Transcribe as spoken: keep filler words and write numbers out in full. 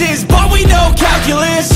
lessons, but we know calculus.